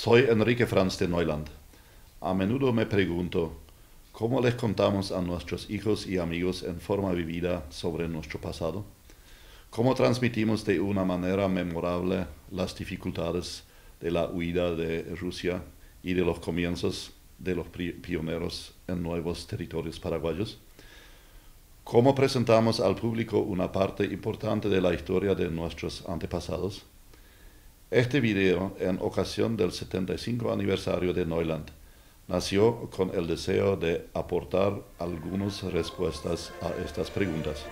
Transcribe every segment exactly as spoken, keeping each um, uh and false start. Soy Enrique Franz de Neuland. A menudo me pregunto, ¿cómo les contamos a nuestros hijos y amigos en forma vivida sobre nuestro pasado? ¿Cómo transmitimos de una manera memorable las dificultades de la huida de Rusia y de los comienzos de los pioneros en nuevos territorios paraguayos? ¿Cómo presentamos al público una parte importante de la historia de nuestros antepasados? Este video, en ocasión del setenta y cinco aniversario de Neuland, nació con el deseo de aportar algunas respuestas a estas preguntas.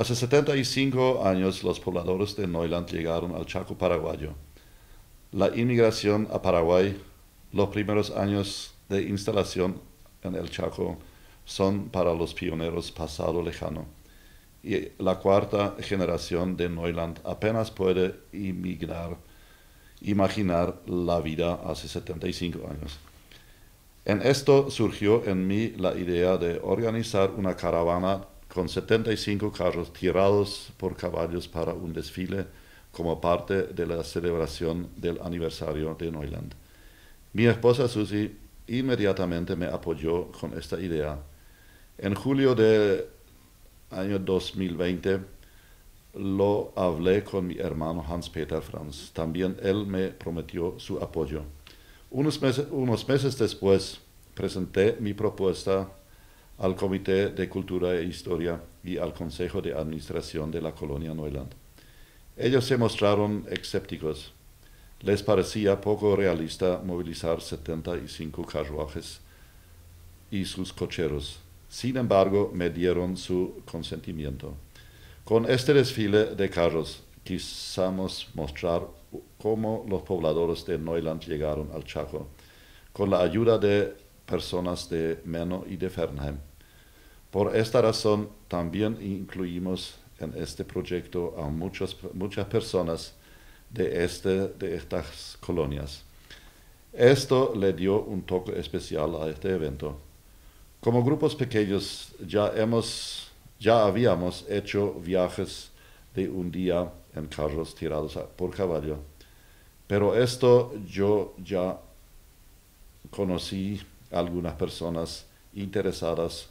Hace setenta y cinco años los pobladores de Neuland llegaron al Chaco paraguayo. La inmigración a Paraguay, los primeros años de instalación en el Chaco, son para los pioneros pasado lejano, y la cuarta generación de Neuland apenas puede emigrar, imaginar la vida hace setenta y cinco años. En esto surgió en mí la idea de organizar una caravana con setenta y cinco carros tirados por caballos para un desfile como parte de la celebración del aniversario de Neuland. Mi esposa Susi inmediatamente me apoyó con esta idea. En julio del año dos mil veinte lo hablé con mi hermano Hans-Peter Franz. También él me prometió su apoyo. Unos meses, unos meses después presenté mi propuesta al Comité de Cultura e Historia y al Consejo de Administración de la Colonia Neuland. Ellos se mostraron escépticos. Les parecía poco realista movilizar setenta y cinco carruajes y sus cocheros. Sin embargo, me dieron su consentimiento. Con este desfile de carros quisimos mostrar cómo los pobladores de Neuland llegaron al Chaco, con la ayuda de personas de Meno y de Fernheim. Por esta razón, también incluimos en este proyecto a muchos, muchas personas de, este, de estas colonias. Esto le dio un toque especial a este evento. Como grupos pequeños ya, hemos, ya habíamos hecho viajes de un día en carros tirados por caballo, pero esto yo ya conocí algunas personas interesadas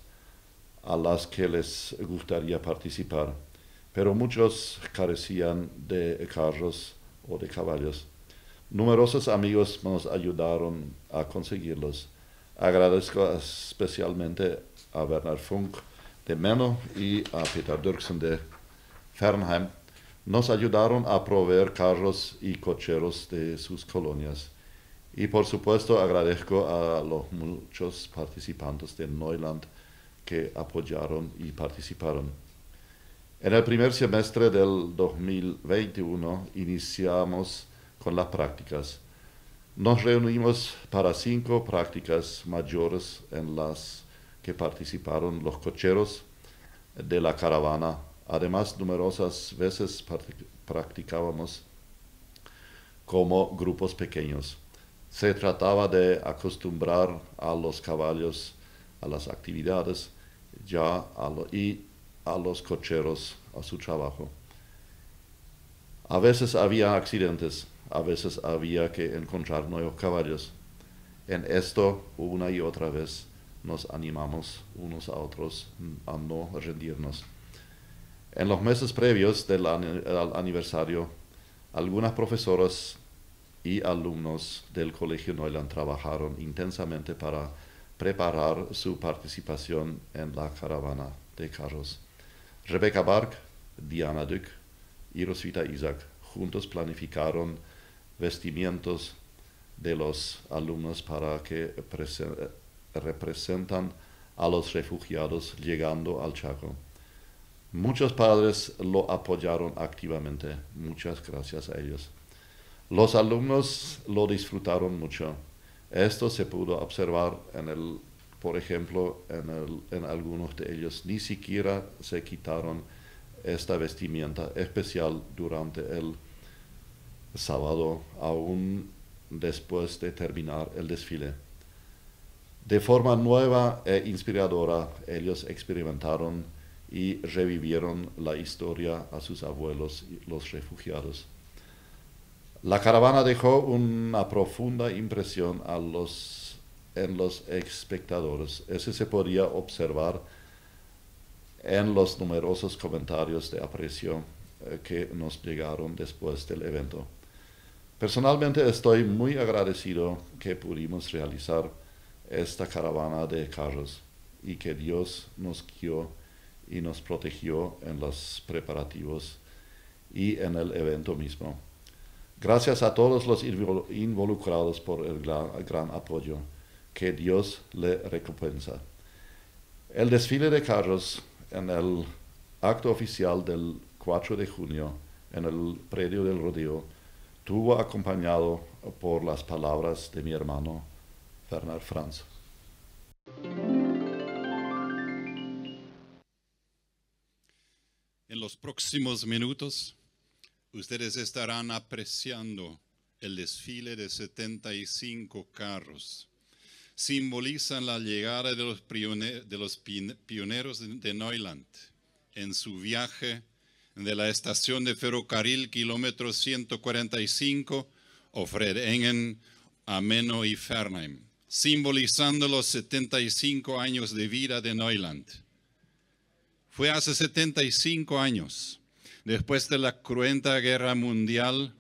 a las que les gustaría participar, pero muchos carecían de carros o de caballos. Numerosos amigos nos ayudaron a conseguirlos. Agradezco especialmente a Bernhard Funk de Meno y a Peter Dürksen de Fernheim. Nos ayudaron a proveer carros y cocheros de sus colonias. Y por supuesto agradezco a los muchos participantes de Neuland que apoyaron y participaron. En el primer semestre del dos mil veintiuno iniciamos con las prácticas. Nos reunimos para cinco prácticas mayores en las que participaron los cocheros de la caravana. Además, numerosas veces practicábamos como grupos pequeños. Se trataba de acostumbrar a los caballos a las actividades ya a lo, y a los cocheros a su trabajo. A veces había accidentes, a veces había que encontrar nuevos caballos. En esto, una y otra vez, nos animamos unos a otros a no rendirnos. En los meses previos del al aniversario, algunas profesoras y alumnos del Colegio Neuland trabajaron intensamente para preparar su participación en la caravana de carros. Rebeca Barck, Diana Duc y Roswitha Isaac juntos planificaron vestimientos de los alumnos para que representan a los refugiados llegando al Chaco. Muchos padres lo apoyaron activamente, muchas gracias a ellos. Los alumnos lo disfrutaron mucho. Esto se pudo observar, en el, por ejemplo, en, el, en algunos de ellos. Ni siquiera se quitaron esta vestimenta especial durante el sábado, aún después de terminar el desfile. De forma nueva e inspiradora, ellos experimentaron y revivieron la historia a sus abuelos, los refugiados. La caravana dejó una profunda impresión a los, en los espectadores. Eso se podía observar en los numerosos comentarios de aprecio eh, que nos llegaron después del evento. Personalmente estoy muy agradecido que pudimos realizar esta caravana de carros y que Dios nos guió y nos protegió en los preparativos y en el evento mismo. Gracias a todos los involucrados por el gran, gran apoyo. Que Dios le recompensa. El desfile de carros en el acto oficial del cuatro de junio en el predio del rodeo tuvo acompañado por las palabras de mi hermano Bernhard Franz. En los próximos minutos ustedes estarán apreciando el desfile de setenta y cinco carros. Simbolizan la llegada de los, pionero, de los pioneros de Neuland en su viaje de la estación de ferrocarril kilómetro ciento cuarenta y cinco, o Fred Engen, a Menno y Fernheim, simbolizando los setenta y cinco años de vida de Neuland. Fue hace setenta y cinco años, después de la cruenta guerra mundial,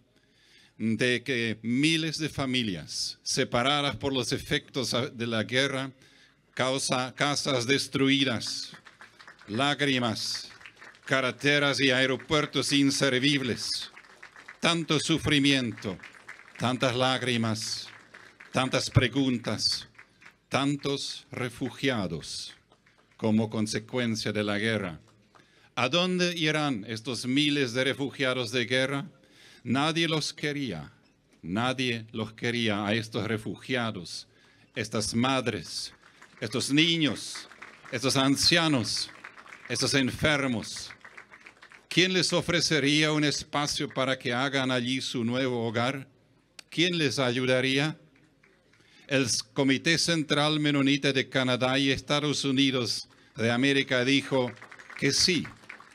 de que miles de familias separadas por los efectos de la guerra, causa casas destruidas, lágrimas, carreteras y aeropuertos inservibles, tanto sufrimiento, tantas lágrimas, tantas preguntas, tantos refugiados como consecuencia de la guerra. ¿A dónde irán estos miles de refugiados de guerra? Nadie los quería, nadie los quería a estos refugiados, estas madres, estos niños, estos ancianos, estos enfermos. ¿Quién les ofrecería un espacio para que hagan allí su nuevo hogar? ¿Quién les ayudaría? El Comité Central Menonita de Canadá y Estados Unidos de América dijo que sí.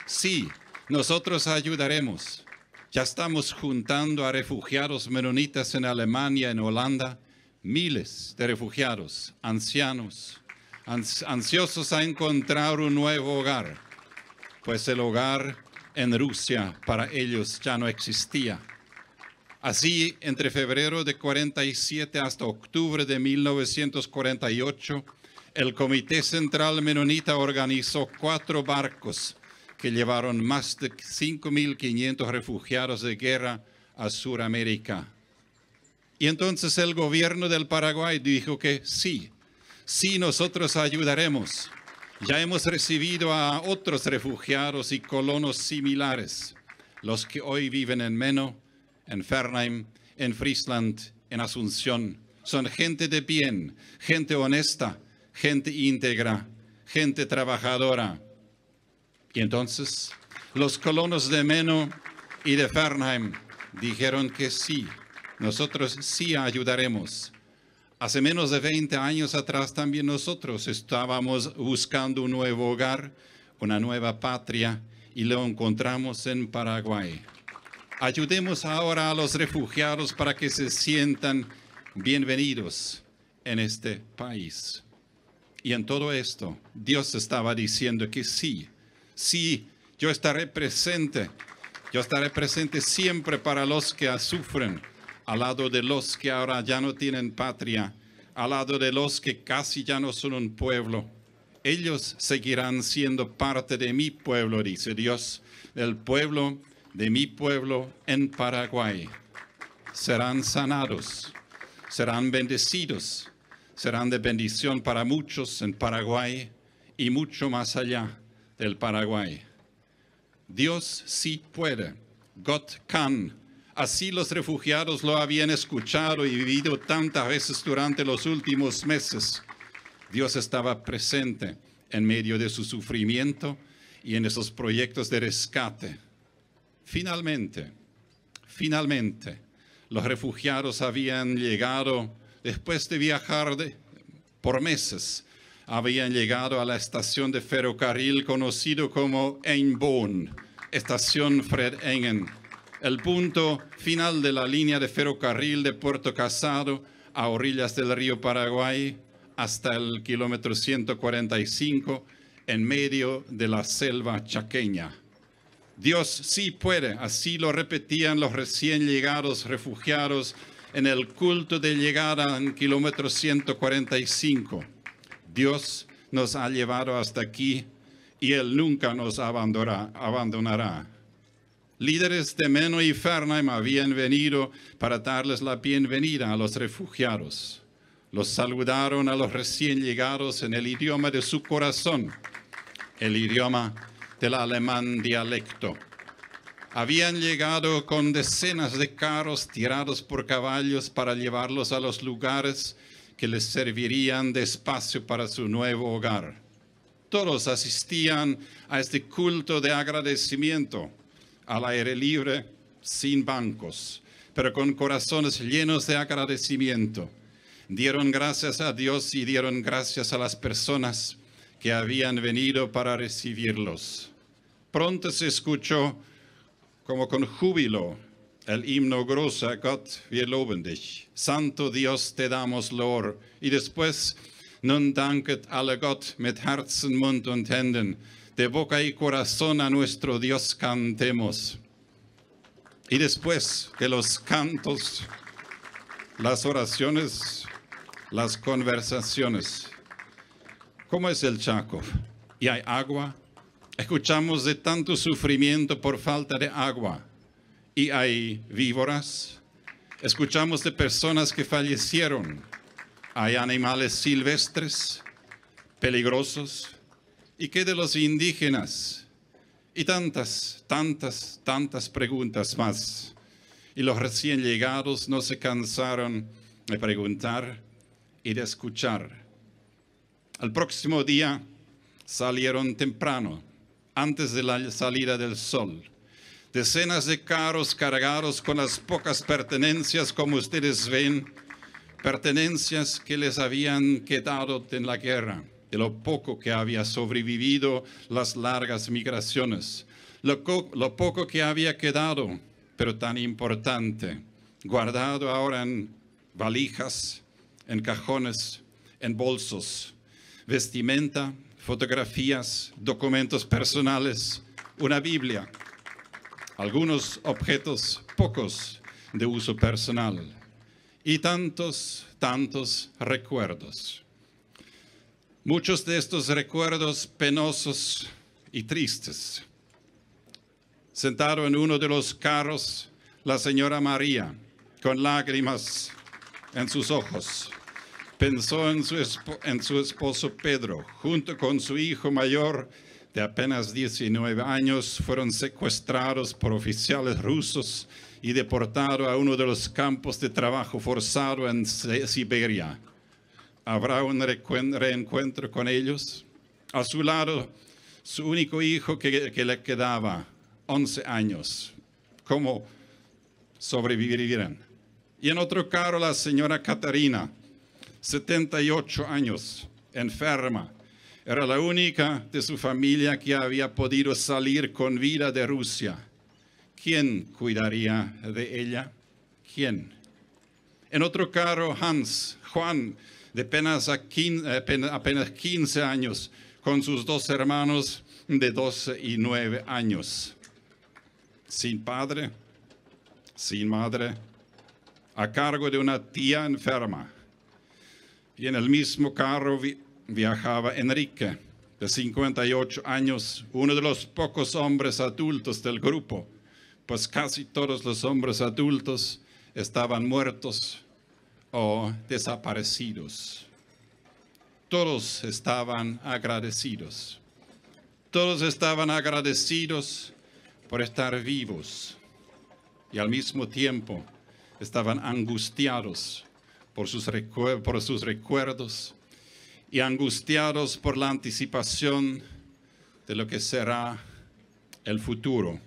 Sí, nosotros ayudaremos. Ya estamos juntando a refugiados menonitas en Alemania, en Holanda, miles de refugiados, ancianos, ansiosos a encontrar un nuevo hogar, pues el hogar en Rusia para ellos ya no existía. Así, entre febrero de cuarenta y siete hasta octubre de mil novecientos cuarenta y ocho, el Comité Central Menonita organizó cuatro barcos que llevaron más de cinco mil quinientos refugiados de guerra a Sudamérica. Y entonces el gobierno del Paraguay dijo que sí, sí nosotros ayudaremos. Ya hemos recibido a otros refugiados y colonos similares, los que hoy viven en Menno, en Fernheim, en Friesland, en Asunción. Son gente de bien, gente honesta, gente íntegra, gente trabajadora. Y entonces los colonos de Menno y de Fernheim dijeron que sí, nosotros sí ayudaremos. Hace menos de veinte años atrás también nosotros estábamos buscando un nuevo hogar, una nueva patria, y lo encontramos en Paraguay. Ayudemos ahora a los refugiados para que se sientan bienvenidos en este país. Y en todo esto, Dios estaba diciendo que sí. Sí, yo estaré presente, yo estaré presente siempre para los que sufren, al lado de los que ahora ya no tienen patria, al lado de los que casi ya no son un pueblo. Ellos seguirán siendo parte de mi pueblo, dice Dios, del pueblo de mi pueblo en Paraguay. Serán sanados, serán bendecidos, serán de bendición para muchos en Paraguay y mucho más allá del Paraguay. Dios sí puede. Gott kann. Así los refugiados lo habían escuchado y vivido tantas veces durante los últimos meses. Dios estaba presente en medio de su sufrimiento y en esos proyectos de rescate. Finalmente, finalmente, los refugiados habían llegado, después de viajar de, por meses, habían llegado a la estación de ferrocarril conocido como Einborn, estación Fred Engen, el punto final de la línea de ferrocarril de Puerto Casado a orillas del río Paraguay hasta el kilómetro ciento cuarenta y cinco en medio de la selva chaqueña. Dios sí puede, así lo repetían los recién llegados refugiados en el culto de llegada en kilómetro ciento cuarenta y cinco. Dios nos ha llevado hasta aquí y Él nunca nos abandonará. Líderes de Menno y Fernheim habían venido para darles la bienvenida a los refugiados. Los saludaron a los recién llegados en el idioma de su corazón, el idioma del alemán dialecto. Habían llegado con decenas de carros tirados por caballos para llevarlos a los lugares que les servirían de espacio para su nuevo hogar. Todos asistían a este culto de agradecimiento, al aire libre, sin bancos, pero con corazones llenos de agradecimiento. Dieron gracias a Dios y dieron gracias a las personas que habían venido para recibirlos. Pronto se escuchó, como con júbilo, el himno großer Gott, wir loben dich. Santo Dios, te damos loor. Y después, nun danket alle Gott mit Herzen, Mund und Händen. De boca y corazón a nuestro Dios cantemos. Y después de los cantos, las oraciones, las conversaciones. ¿Cómo es el Chaco? ¿Y hay agua? Escuchamos de tanto sufrimiento por falta de agua. ¿Y hay víboras? Escuchamos de personas que fallecieron. ¿Hay animales silvestres, peligrosos? ¿Y qué de los indígenas? Y tantas, tantas, tantas preguntas más. Y los recién llegados no se cansaron de preguntar y de escuchar. Al próximo día salieron temprano, antes de la salida del sol. Decenas de carros cargados con las pocas pertenencias, como ustedes ven, pertenencias que les habían quedado en la guerra, de lo poco que había sobrevivido las largas migraciones, lo, lo poco que había quedado, pero tan importante, guardado ahora en valijas, en cajones, en bolsos, vestimenta, fotografías, documentos personales, una Biblia. Algunos objetos, pocos, de uso personal. Y tantos, tantos recuerdos. Muchos de estos recuerdos penosos y tristes. Sentado en uno de los carros, la señora María, con lágrimas en sus ojos, pensó en su, esp- en su esposo Pedro, junto con su hijo mayor, de apenas diecinueve años, fueron secuestrados por oficiales rusos y deportados a uno de los campos de trabajo forzado en Siberia. ¿Habrá un reencuentro con ellos? A su lado, su único hijo que, que le quedaba, once años. ¿Cómo sobrevivirán? Y en otro carro, la señora Catarina, setenta y ocho años, enferma. Era la única de su familia que había podido salir con vida de Rusia. ¿Quién cuidaría de ella? ¿Quién? En otro carro, Hans, Juan, de apenas, a quince, apenas quince años, con sus dos hermanos de doce y nueve años. Sin padre, sin madre, a cargo de una tía enferma. Y en el mismo carro vi Viajaba Enrique, de cincuenta y ocho años, uno de los pocos hombres adultos del grupo, pues casi todos los hombres adultos estaban muertos o desaparecidos. todos estaban agradecidos. Todos estaban agradecidos por estar vivos y al mismo tiempo estaban angustiados por sus, recu por sus recuerdos y angustiados por la anticipación de lo que será el futuro.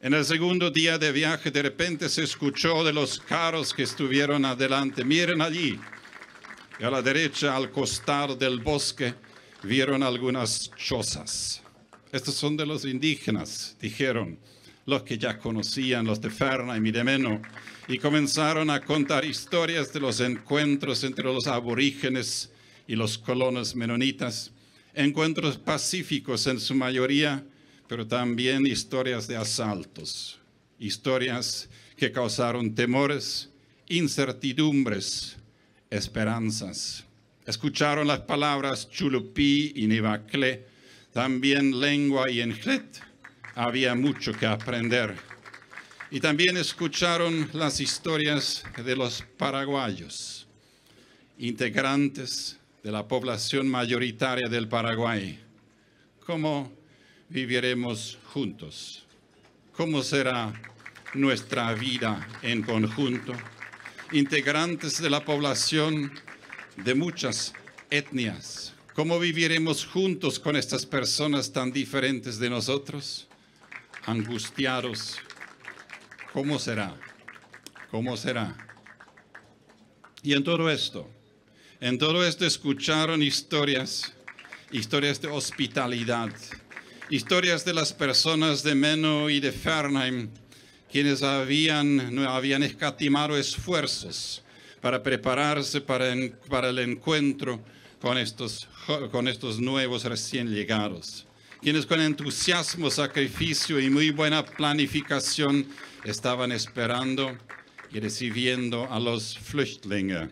En el segundo día de viaje, de repente se escuchó de los carros que estuvieron adelante. Miren allí, y a la derecha, al costado del bosque, vieron algunas chozas. Estos son de los indígenas, dijeron, los que ya conocían, los de Fernheim y de Meno, y comenzaron a contar historias de los encuentros entre los aborígenes y los colonos menonitas, encuentros pacíficos en su mayoría, pero también historias de asaltos, historias que causaron temores, incertidumbres, esperanzas. Escucharon las palabras chulupí y nivacle, también lengua y enlhet. Había mucho que aprender. Y también escucharon las historias de los paraguayos, integrantes de la población mayoritaria del Paraguay. Como viviremos juntos. ¿Cómo será nuestra vida en conjunto? Integrantes de la población de muchas etnias. ¿Cómo viviremos juntos con estas personas tan diferentes de nosotros? Angustiados. ¿Cómo será? ¿Cómo será? Y en todo esto, en todo esto escucharon historias, historias de hospitalidad, historias de las personas de Meno y de Fernheim, quienes habían, no habían escatimado esfuerzos para prepararse para, en, para el encuentro con estos, con estos nuevos recién llegados, quienes con entusiasmo, sacrificio y muy buena planificación estaban esperando y recibiendo a los flüchtlinge,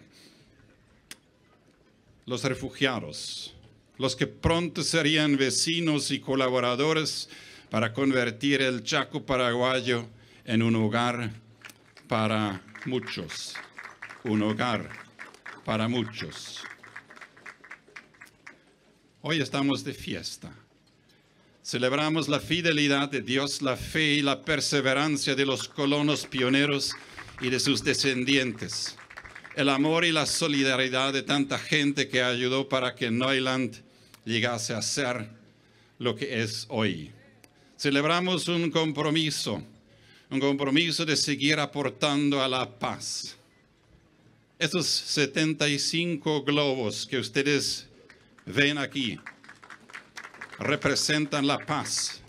los refugiados, los que pronto serían vecinos y colaboradores para convertir el Chaco paraguayo en un hogar para muchos, un hogar para muchos. Hoy estamos de fiesta. Celebramos la fidelidad de Dios, la fe y la perseverancia de los colonos pioneros y de sus descendientes, el amor y la solidaridad de tanta gente que ayudó para que Neuland llegase a ser lo que es hoy. Celebramos un compromiso, un compromiso de seguir aportando a la paz. Estos setenta y cinco globos que ustedes ven aquí representan la paz,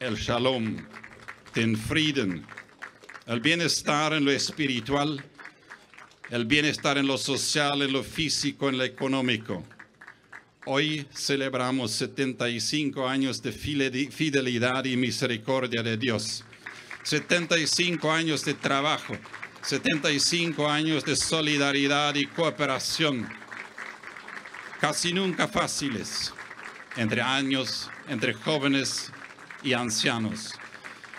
el shalom, den Frieden, el bienestar en lo espiritual, el bienestar en lo social, en lo físico, en lo económico. Hoy celebramos setenta y cinco años de fidelidad y misericordia de Dios. setenta y cinco años de trabajo, setenta y cinco años de solidaridad y cooperación. Casi nunca fáciles, entre años, entre jóvenes y ancianos.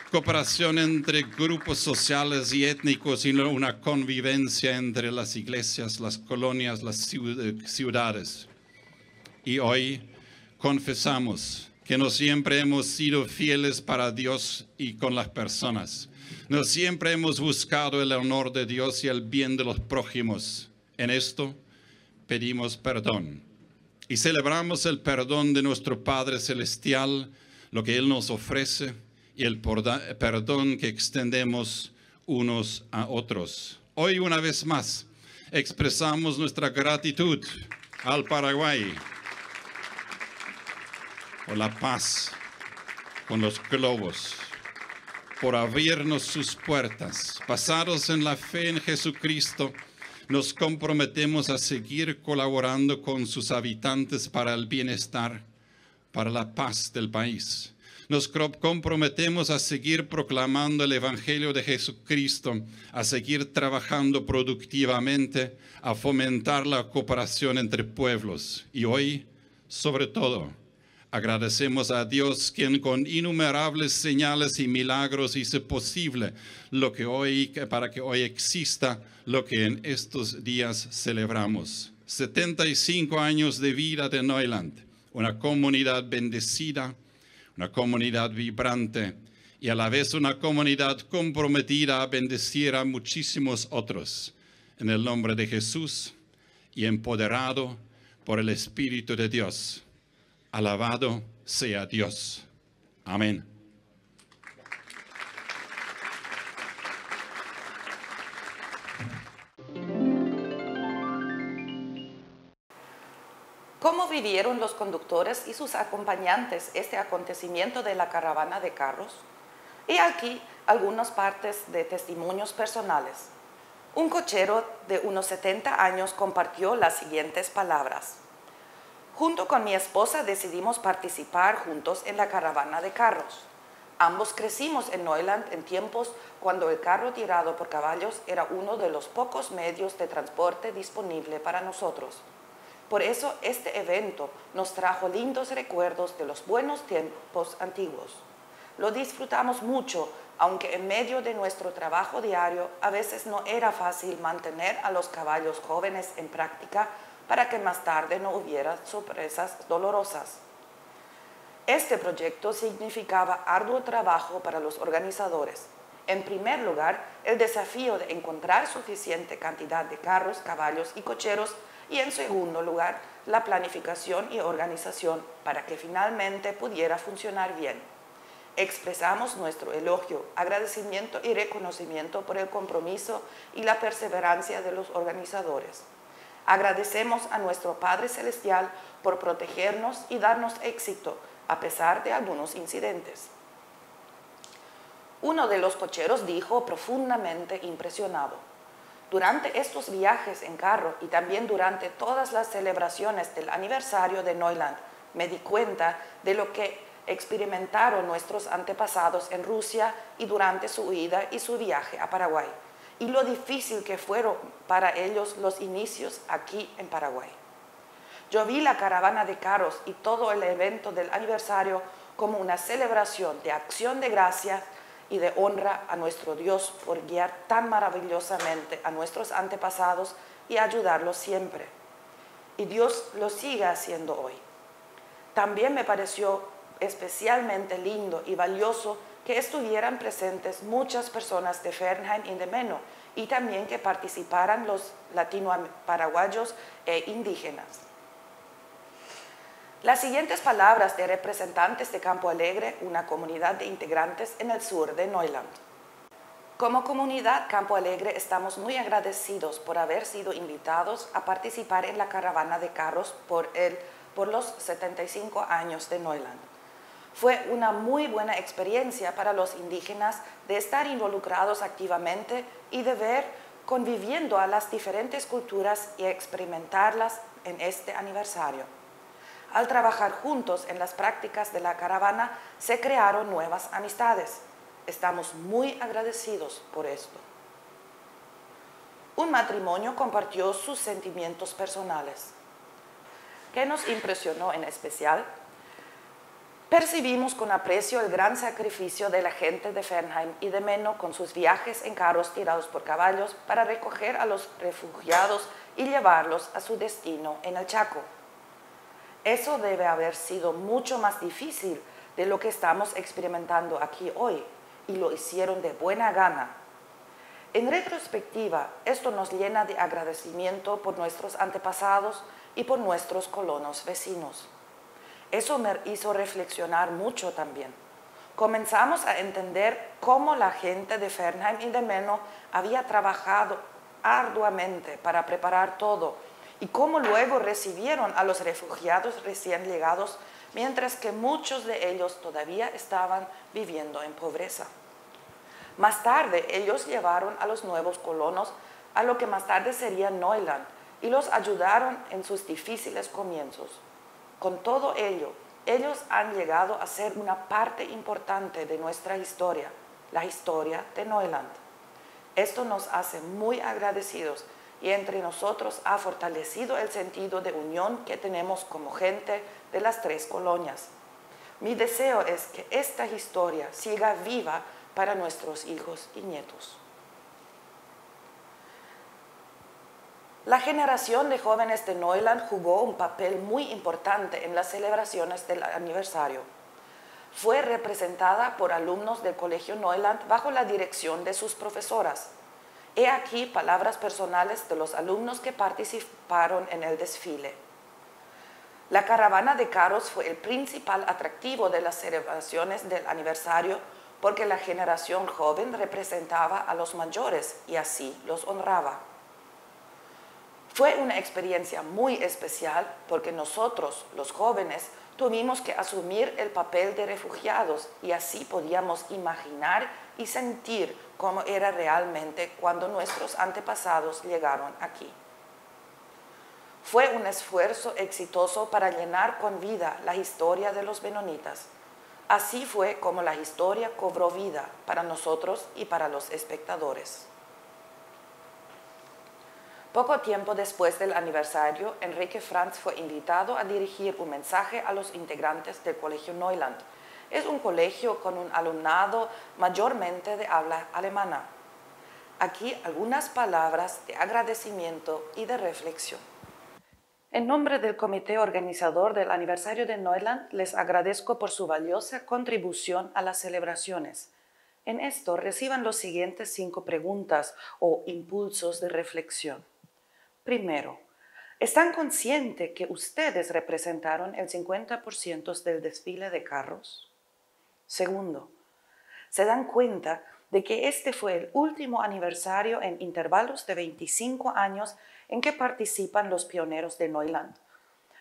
Cooperación entre grupos sociales y étnicos y una convivencia entre las iglesias, las colonias, las ciudades. Y hoy confesamos que no siempre hemos sido fieles para Dios y con las personas. No siempre hemos buscado el honor de Dios y el bien de los prójimos. En esto pedimos perdón y celebramos el perdón de nuestro Padre Celestial, lo que Él nos ofrece, y el perdón que extendemos unos a otros. Hoy, una vez más, expresamos nuestra gratitud al Paraguay por la paz con los globos, por abrirnos sus puertas. Basados en la fe en Jesucristo, nos comprometemos a seguir colaborando con sus habitantes para el bienestar, para la paz del país. Nos comprometemos a seguir proclamando el Evangelio de Jesucristo, a seguir trabajando productivamente, a fomentar la cooperación entre pueblos. Y hoy, sobre todo, agradecemos a Dios, quien con innumerables señales y milagros hizo posible lo que hoy, para que hoy exista lo que en estos días celebramos. setenta y cinco años de vida de Neuland, una comunidad bendecida, una comunidad vibrante y a la vez una comunidad comprometida a bendecir a muchísimos otros en el nombre de Jesús y empoderado por el Espíritu de Dios. Alabado sea Dios. Amén. ¿Cómo vivieron los conductores y sus acompañantes este acontecimiento de la caravana de carros? He aquí algunas partes de testimonios personales. Un cochero de unos setenta años compartió las siguientes palabras. Junto con mi esposa decidimos participar juntos en la caravana de carros. Ambos crecimos en Neuland en tiempos cuando el carro tirado por caballos era uno de los pocos medios de transporte disponible para nosotros. Por eso este evento nos trajo lindos recuerdos de los buenos tiempos antiguos. Lo disfrutamos mucho, aunque en medio de nuestro trabajo diario a veces no era fácil mantener a los caballos jóvenes en práctica para que más tarde no hubiera sorpresas dolorosas. Este proyecto significaba arduo trabajo para los organizadores. En primer lugar, el desafío de encontrar suficiente cantidad de carros, caballos y cocheros y en segundo lugar, la planificación y organización para que finalmente pudiera funcionar bien. Expresamos nuestro elogio, agradecimiento y reconocimiento por el compromiso y la perseverancia de los organizadores. Agradecemos a nuestro Padre Celestial por protegernos y darnos éxito, a pesar de algunos incidentes. Uno de los cocheros dijo profundamente impresionado, durante estos viajes en carro y también durante todas las celebraciones del aniversario de Neuland, me di cuenta de lo que experimentaron nuestros antepasados en Rusia y durante su huida y su viaje a Paraguay, y lo difícil que fueron para ellos los inicios aquí en Paraguay. Yo vi la caravana de carros y todo el evento del aniversario como una celebración de acción de gracias y de honra a nuestro Dios por guiar tan maravillosamente a nuestros antepasados y ayudarlos siempre. Y Dios lo sigue haciendo hoy. También me pareció especialmente lindo y valioso que estuvieran presentes muchas personas de Fernheim y de Meno, y también que participaran los latino-paraguayos e indígenas. Las siguientes palabras de representantes de Campo Alegre, una comunidad de integrantes en el sur de Neuland. Como comunidad Campo Alegre estamos muy agradecidos por haber sido invitados a participar en la caravana de carros por, el, por los setenta y cinco años de Neuland. Fue una muy buena experiencia para los indígenas de estar involucrados activamente y de ver conviviendo a las diferentes culturas y experimentarlas en este aniversario. Al trabajar juntos en las prácticas de la caravana, se crearon nuevas amistades. Estamos muy agradecidos por esto. Un matrimonio compartió sus sentimientos personales. ¿Qué nos impresionó en especial? Percibimos con aprecio el gran sacrificio de la gente de Fernheim y de Meno con sus viajes en carros tirados por caballos para recoger a los refugiados y llevarlos a su destino en el Chaco. Eso debe haber sido mucho más difícil de lo que estamos experimentando aquí hoy, y lo hicieron de buena gana. En retrospectiva, esto nos llena de agradecimiento por nuestros antepasados y por nuestros colonos vecinos. Eso me hizo reflexionar mucho también. Comenzamos a entender cómo la gente de Fernheim y de Meno había trabajado arduamente para preparar todo, y cómo luego recibieron a los refugiados recién llegados, mientras que muchos de ellos todavía estaban viviendo en pobreza. Más tarde, ellos llevaron a los nuevos colonos a lo que más tarde sería Neuland, y los ayudaron en sus difíciles comienzos. Con todo ello, ellos han llegado a ser una parte importante de nuestra historia, la historia de Neuland. Esto nos hace muy agradecidos, y entre nosotros ha fortalecido el sentido de unión que tenemos como gente de las tres colonias. Mi deseo es que esta historia siga viva para nuestros hijos y nietos. La generación de jóvenes de Neuland jugó un papel muy importante en las celebraciones del aniversario. Fue representada por alumnos del Colegio Neuland bajo la dirección de sus profesoras. He aquí palabras personales de los alumnos que participaron en el desfile. La caravana de carros fue el principal atractivo de las celebraciones del aniversario porque la generación joven representaba a los mayores y así los honraba. Fue una experiencia muy especial porque nosotros, los jóvenes, tuvimos que asumir el papel de refugiados y así podíamos imaginar y sentir cómo era realmente cuando nuestros antepasados llegaron aquí. Fue un esfuerzo exitoso para llenar con vida la historia de los menonitas. Así fue como la historia cobró vida para nosotros y para los espectadores. Poco tiempo después del aniversario, Enrique Franz fue invitado a dirigir un mensaje a los integrantes del Colegio Neuland. Es un colegio con un alumnado mayormente de habla alemana. Aquí algunas palabras de agradecimiento y de reflexión. En nombre del comité organizador del aniversario de Neuland, les agradezco por su valiosa contribución a las celebraciones. En esto reciban los siguientes cinco preguntas o impulsos de reflexión. Primero, ¿están conscientes que ustedes representaron el cincuenta por ciento del desfile de carros? Segundo, ¿se dan cuenta de que este fue el último aniversario en intervalos de veinticinco años en que participan los pioneros de Neuland?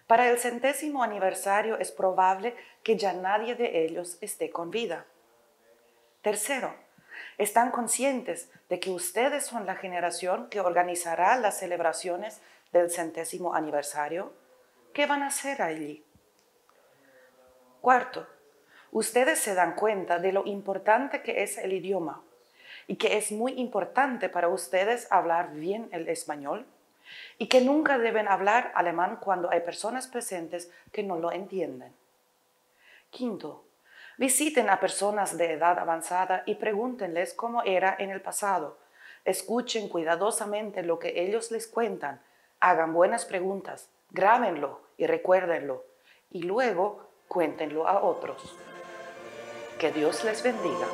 Para el centésimo aniversario es probable que ya nadie de ellos esté con vida. Tercero, ¿están conscientes de que ustedes son la generación que organizará las celebraciones del centésimo aniversario? ¿Qué van a hacer allí? Cuarto, ustedes se dan cuenta de lo importante que es el idioma y que es muy importante para ustedes hablar bien el español y que nunca deben hablar alemán cuando hay personas presentes que no lo entienden. Quinto, visiten a personas de edad avanzada y pregúntenles cómo era en el pasado. Escuchen cuidadosamente lo que ellos les cuentan. Hagan buenas preguntas, grábenlo y recuérdenlo. Y luego cuéntenlo a otros. Que Dios les bendiga.